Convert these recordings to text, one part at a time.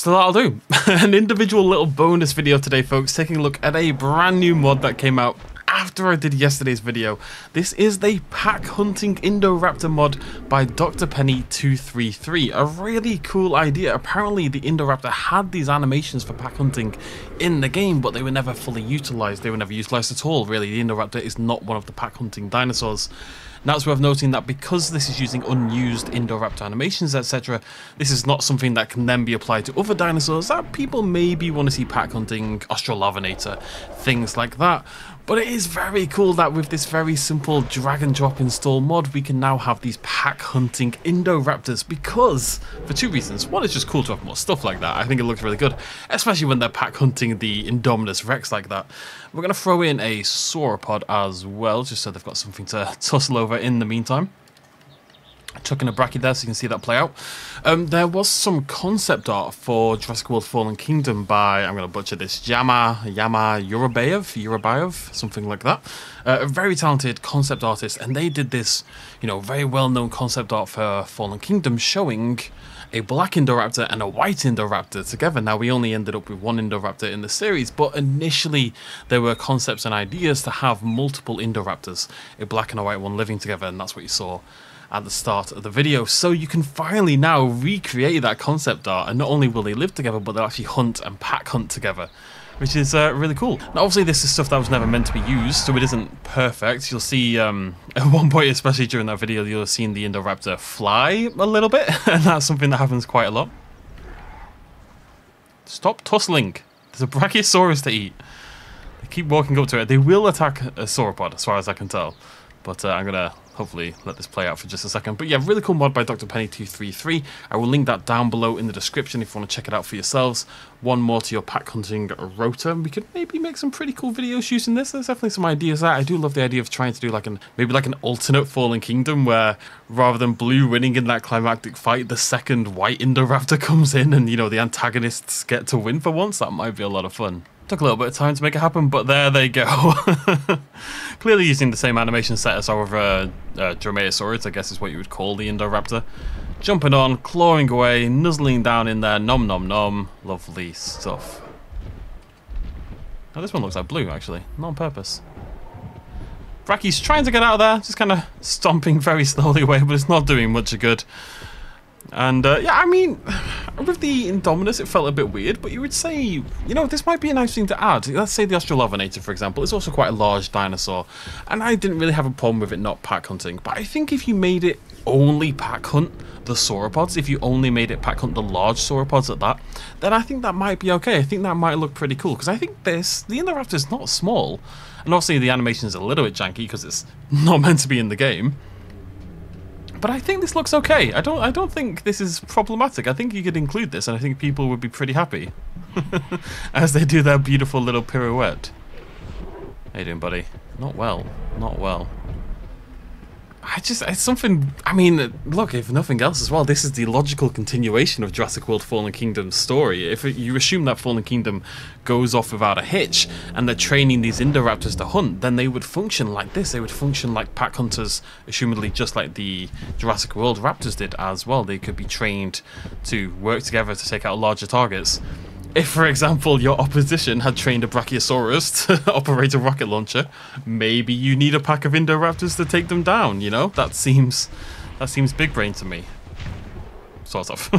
So that'll do. An individual little bonus video today, folks, taking a look at a brand new mod that came out after I did yesterday's video. This is the pack hunting Indoraptor mod by Dr. Penny233. A really cool idea. Apparently the Indoraptor had these animations for pack hunting in the game, but they were never fully utilized. They were never utilized at all, really. The Indoraptor is not one of the pack hunting dinosaurs. Now it's worth noting that because this is using unused Indoraptor animations, etc., this is not something that can then be applied to other dinosaurs that people maybe want to see pack hunting, Australovenator, things like that. But it is very cool that with this very simple drag and drop install mod, we can now have these pack hunting Indoraptors because, for two reasons. One, it's just cool to have more stuff like that. I think it looks really good, especially when they're pack hunting the Indominus Rex like that. We're going to throw in a sauropod as well, just so they've got something to tussle over in the meantime. Chucking a brachy there so you can see that play out. There was some concept art for Jurassic World Fallen Kingdom by, I'm going to butcher this, Yurubayev, something like that. A very talented concept artist, and they did this, you know, very well-known concept art for Fallen Kingdom showing a black Indoraptor and a white Indoraptor together. Now, we only ended up with one Indoraptor in the series, but initially there were concepts and ideas to have multiple Indoraptors, a black and a white one living together, and that's what you saw at the start of the video. So you can finally now recreate that concept art, and not only will they live together, but they'll actually hunt and pack hunt together, which is really cool. Now, obviously, this is stuff that was never meant to be used, so it isn't perfect. You'll see at one point, especially during that video, you'll have seen the Indoraptor fly a little bit, and that's something that happens quite a lot. Stop tussling. There's a Brachiosaurus to eat. They keep walking up to it. They will attack a sauropod, as far as I can tell. But I'm going to hopefully let this play out for just a second. But yeah, really cool mod by Dr. Penny233. I will link that down below in the description if you want to check it out for yourselves. One more to your pack hunting rotor. We could maybe make some pretty cool videos using this. There's definitely some ideas there. I do love the idea of trying to do like maybe like an alternate Fallen Kingdom where rather than blue winning in that climactic fight, the second white Indoraptor comes in and, you know, the antagonists get to win for once. That might be a lot of fun. Took a little bit of time to make it happen, but there they go. Clearly using the same animation set as our Dromaeosaurus, I guess is what you would call the Indoraptor. Jumping on, clawing away, nuzzling down in there, nom nom nom. Lovely stuff. Now this one looks like blue, actually, not on purpose. Brachy's trying to get out of there, just kind of stomping very slowly away, but it's not doing much good. And yeah, I mean, with the Indominus, it felt a bit weird, but you would say, you know, this might be a nice thing to add. Let's say the Australovenator, for example, is also quite a large dinosaur, and I didn't really have a problem with it not pack hunting. But I think if you made it only pack hunt the sauropods, if you only made it pack hunt the large sauropods at that, then I think that might be okay. I think that might look pretty cool, because I think the Indoraptor is not small, and obviously the animation is a little bit janky because it's not meant to be in the game. But I think this looks okay. I don't think this is problematic. I think you could include this, and I think people would be pretty happy as they do their beautiful little pirouette. How you doing, buddy? Not well. Not well. It's something, I mean, look, if nothing else as well, this is the logical continuation of Jurassic World Fallen Kingdom's story. If you assume that Fallen Kingdom goes off without a hitch, and they're training these Indoraptors to hunt, then they would function like this. They would function like pack hunters, assumedly just like the Jurassic World Raptors did as well. They could be trained to work together to take out larger targets. If, for example, your opposition had trained a Brachiosaurus to operate a rocket launcher, maybe you need a pack of Indoraptors to take them down, you know? That seems big brain to me. Sort of.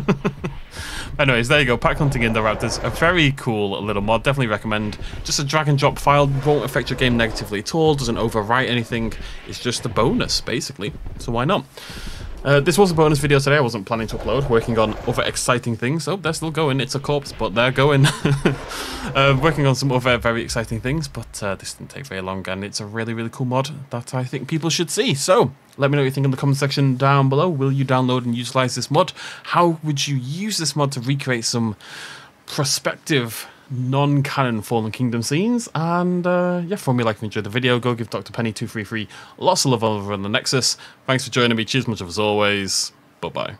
Anyways, there you go. Pack hunting Indoraptors. A very cool little mod. Definitely recommend. Just a drag and drop file. Won't affect your game negatively at all. Doesn't overwrite anything. It's just a bonus, basically. So why not? This was a bonus video today. I wasn't planning to upload, working on other exciting things. Oh, they're still going. It's a corpse, but they're going. Working on some other very exciting things, but this didn't take very long, and it's a really, really cool mod that I think people should see. So let me know what you think in the comment section down below. Will you download and utilize this mod? How would you use this mod to recreate some prospective non-canon Fallen Kingdom scenes? And yeah, for me, like if you enjoyed the video, go give Dr. Penny233 lots of love over on the Nexus. Thanks for joining me. Cheers much of as always. Bye-bye.